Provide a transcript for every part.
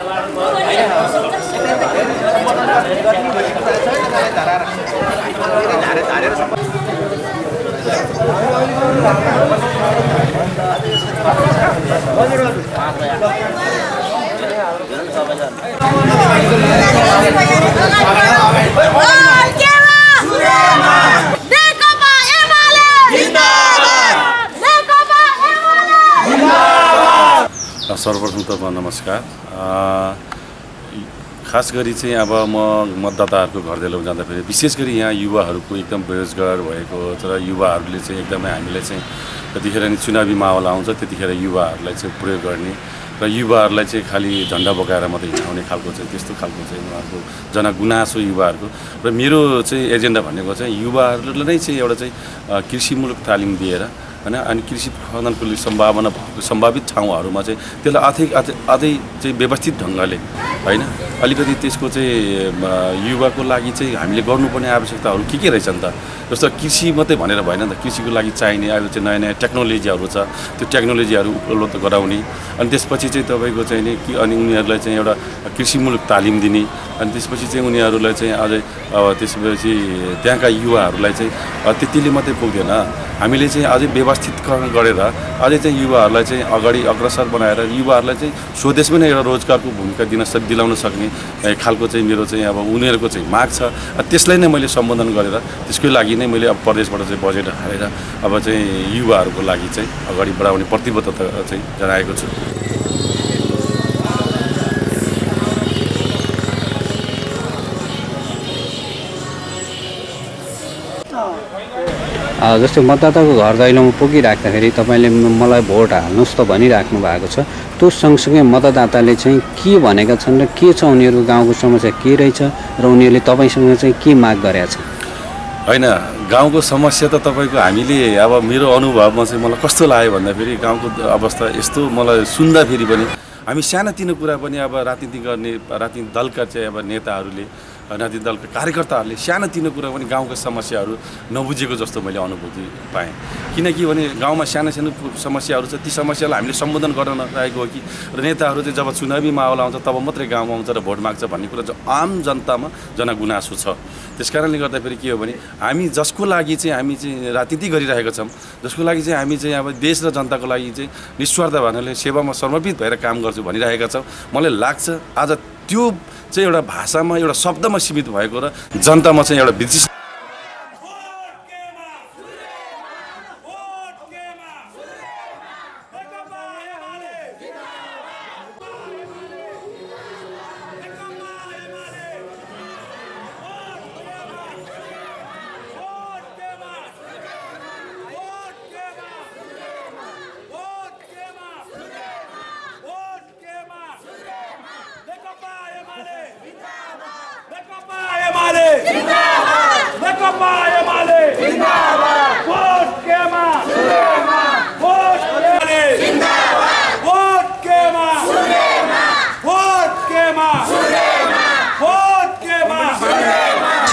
सर्वप्रथम त नमस्कार। खास गरी चाहिँ अब म मतदाताहरुको घर देलो जाँदा फेरि विशेष गरी यहाँ युवाहरुको एकदम बेरोजगार भएको तर युवाहरुले चाहिँ एकदमै हामीले चाहिँ त्यतिखेर नि चुनावी माहौल आउँछ, त्यतिखेर युवाहरुलाई चाहिँ प्रयोग गर्ने र युवाहरुलाई चाहिँ खाली झण्डा बोकाएर मात्रै हिँडाउने खालको चाहिँ त्यस्तो खालको चाहिँ उहाँहरुको जनगुनासो युवाहरुको। र मेरो चाहिँ एजेन्डा भनेको चाहिँ युवाहरुलाई नै चाहिँ एउटा चाहिँ कृषिमूलक तालिम दिएर हैन अनि कृषि उत्पादनको सम्भावना भएको सम्भावित ठाउँहरुमा चाहिँ त्यसलाई अझै चाहिँ व्यवस्थित ढंगले हैन अलिकति त्यसको चाहिँ युवाको लागि चाहिँ हामीले गर्नुपर्ने आवश्यकताहरु के रहेछन् त। जस्तो कृषि मात्रै भनेर भएन नि त, कृषिको लागि चाहिने अहिले चाहिँ नयाँ नयाँ टेक्नोलोजीहरु छ, त्यो टेक्नोलोजीहरु उपलब्ध गराउने अनि त्यसपछि चाहिँ तपाईको चाहिँ नि कि अनि उनीहरुलाई चाहिँ एउटा कृषिमूलक तालिम दिने अनि त्यसपछि चाहिँ उनीहरुलाई चाहिँ अझै त्यसपछि त्यहाँका युवाहरुलाई चाहिँ त्यतिले मात्रै पुग्दैन, हामीले चाहिँ अझै व्यवस्थितकरण गरेर अझै चाहिँ युवाहरुलाई चाहिँ अगाडि अग्रसर बनाएर युवाहरुलाई चाहिँ स्वदेशमै नै एउटा रोजगारको भूमिका दिन दिलाउन सक्ने खालको चाहिँ मेरो चाहिँ अब उनीहरुको चाहिँ माग छ। त्यसलाई नै मैले सम्बोधन गरेर त्यसको लागि नै मैले अब प्रदेशबाट चाहिँ बजेट हालेर अब चाहिँ युवाहरुको लागि चाहिँ अगाडि बढाउने प्रतिबद्धता चाहिँ जनाएको छु। जस्तो मतदाताको घर दैलोमा पुगिराख्दाखेरि तपाईले मलाई भोट हाल्नुस् त भनिराख्नु भएको छ, त्यो सँगसँगै मतदाताले चाहिँ के भनेका छन् र के छ उनीहरुको गाउँको समस्या के रहेछ र उनीहरुले तपाईसँग चाहिँ के माग गरेका छन्। हैन गाउँको समस्या त तपाईको हामीले अब मेरो अनुभवमा चाहिँ मलाई कस्तो लाग्यो भन्दाखेरि गाउँको अवस्था यस्तो मलाई सुन्दा फेरि पनि हामी सानातिनो कुरा पनि अब राजनीति गर्ने राजनीतिक दलका चाहिँ अब नेताहरुले राजनीतिक दलका कार्यकर्ताहरुले सानातिनो कुरा पनि गाउँका समस्याहरु नबुझेको जस्तो मैले अनुभूति पाएँ। किनकि भने गाउँमा सानासानो समस्याहरु छ, ती समस्यालाई हामीले सम्बोधन गर्न नपाएको हो कि र नेताहरु चाहिँ जब चुनावी माहौल आउँछ तब मात्रै गाउँमा आउँछ र भोट माग्छ भन्ने कुरा चाहिँ आम जनतामा जनगुनासो छ। त्यसकारणले गर्दाखेरि के हो भने हामी जसको लागि चाहिँ हामी चाहिँ राजनीति गरिरहेका छौं, जसको लागि चाहिँ हामी चाहिँ अब देश र जनताको लागि चाहिँ निस्वार्थ भावनाले सेवामा समर्पित भएर काम गर्छु भनिरहेका छौं। मलाई लाग्छ आज त्यो चाहिँ एउटा भाषामा एउटा शब्दमा सीमित भएको र जनतामा चाहिँ एउटा विशिष्ट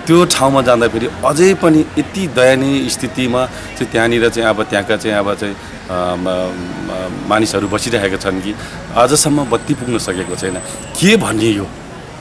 त्यो ठाउँमा जाँदाखेरि अझै पनि यति दयनीय स्थितिमा चाहिँ त्यहाँनिर चाहिँ अब त्यहाँका चाहिँ अब चाहिँ मानिसहरू बसिरहेका छन् कि आजसम्म बत्ती पुग्न सकेको छैन। के भन्ने यो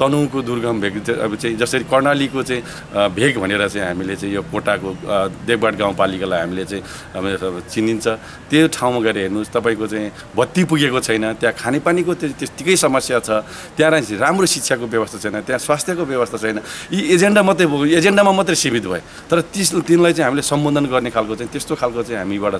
तनहुँको दुर्गम भेग अब चाहिँ जसरी कर्णालीको चाहिँ भेग भनेर चाहिँ हामीले चाहिँ यो कोटाको देवघाट गाउँपालिकालाई हामीले चाहिँ चिनिन्छ, त्यो ठाउँमा गएर हेर्नुस् तपाईको चाहिँ बत्ती पुगेको छैन, त्यहाँ खानेपानीको त्यतिकै समस्या छ, त्यहाँ राम्रो शिक्षाको व्यवस्था छैन, त्यहाँ स्वास्थ्यको व्यवस्था छैन। यी एजेन्डा मात्रै एजेन्डामा मात्रै सीमित भए तर तिनलाई चाहिँ हामीले सम्बोधन गर्ने खालको चाहिँ त्यस्तो खालको चाहिँ हामीबाट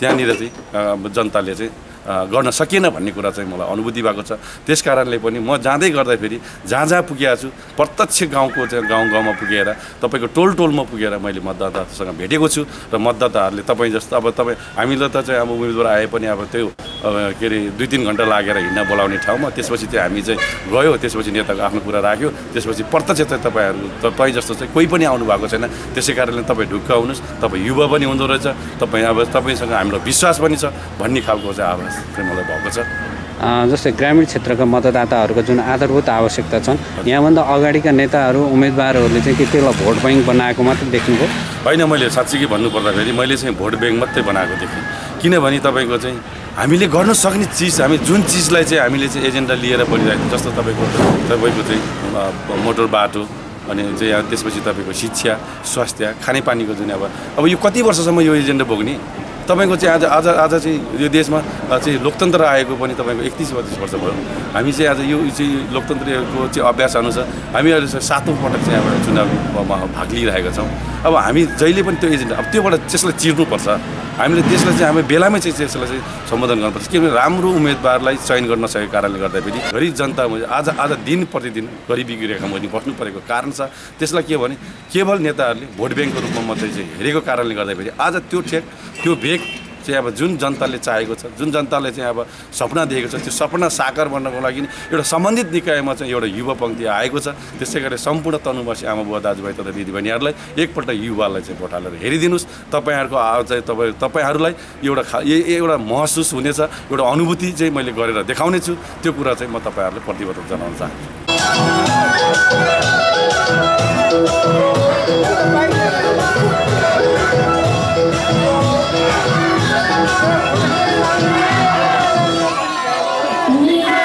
चाहिँ त्यहाँनिर चाहिँ जनताले चाहिँ गर्न सकिएन भन्ने कुरा चाहिँ मलाई अनुभूति भएको छ। त्यसकारणले पनि म जाँदै गर्दा फेरि जहाँ जहाँ पुगेको छु प्रत्यक्ष गाउँको चाहिँ गाउँमा पुगेर तपाईको टोलमा पुगेर मैले मतदातासँग भेटेको छु र मतदाताहरूले तपाई जस्तो अब तपाई हामीले त चाहिँ अब उम्मेदवार आए पनि अब त्यो के रे 2-3 घण्टा लागेर हिँड्न बोलाउने ठाउँमा त्यसपछि चाहिँ हामी चाहिँ गयो, त्यसपछि नेताको आफ्नो कुरा राख्यो, त्यसपछि प्रत्यक्ष चाहिँ तपाई जस्तो चाहिँ कोही पनि आउनु भएको छैन। त्यसैकारणले तपाई ढुक्क हुनुस्, तपाई युवा पनि हुँदो रहेछ, तपाई अब तपाईसँग हाम्रो विश्वास पनि छ भन्ने खालको चाहिँ आभास चाहिँ मलाई भएको छ। जस्तै ग्रामीण क्षेत्रका मतदाताहरूको जुन आधारभूत आवश्यकता छन् यहाँभन्दा अगाडिका नेताहरू उम्मेदवारहरूले चाहिँ के त्यसलाई भोट ब्याङ्क बनाएको मात्र देख्नुभयो होइन। मैले साँच्चीकै भन्नुपर्दाखेरि मैले चाहिँ भोट ब्याङ्क मात्रै बनाएको देखेँ, किनभने तपाईँको चाहिँ हामीले गर्न सक्ने चिज हामी जुन चिजलाई चाहिँ हामीले चाहिँ एजेन्डा लिएर बढिरहेको जस्तो तपाईँको चाहिँ मोटर बाटो अनि चाहिँ त्यसपछि तपाईँको शिक्षा, स्वास्थ्य, खानेपानीको जुन अब यो कति वर्षसम्म यो एजेन्डा बोक्ने तपाईको चाहिँ आज आज चाहिँ यो देशमा चाहिँ लोकतन्त्र आएको पनि तपाईको 31-32 वर्ष भयो। हामी चाहिँ आज यो चाहिँ लोकतन्त्रको चाहिँ अभ्यास अनुसार हामीहरु चाहिँ 7औं पटक चाहिँ अब चुनावमा भाग लिइरहेका छौं। अब हामी जहिले पनि त्यो एजेन्डा अब त्योबाट त्यसलाई चिर्नुपर्छ, हामीले त्यसलाई चाहिँ हामी बेलामै चाहिँ त्यसलाई चाहिँ सम्बोधन गर्नुपर्छ, किनभने राम्रो उम्मेदवारलाई चयन गर्न नसकेको कारणले गर्दा पनि गरिब जनता आज दिन प्रतिदिन गरिबीको रेखामा बस्नु परेको कारण छ। त्यसलाई के भने केवल नेताहरूले भोट ब्याङ्कको रूपमा मात्रै चाहिँ हेरेको कारणले गर्दा पनि आज त्यो ठेक त्यो चाहिँ अब जुन जनताले चाहेको छ, जुन जनताले चाहिँ अब सपना देखेको छ त्यो सपना साकार बन्नको लागि एउटा सम्बन्धित निकायमा चाहिँ एउटा युवा पङ्क्ति आएको छ। त्यसै गरी सम्पूर्ण तनहुँवासी आमा बुवा दाजुभाइ तथा दिदीबहिनीहरूलाई एकपल्ट युवालाई चाहिँ भोट हालेर हेरिदिनुहोस्। तपाईँहरूको चाहिँ तपाईँहरूलाई एउटा एउटा महसुस हुनेछ, एउटा अनुभूति चाहिँ मैले गरेर देखाउने छु, त्यो कुरा चाहिँ म तपाईँहरूले प्रतिबद्धता जनाउन चाहन्छु। Yeah.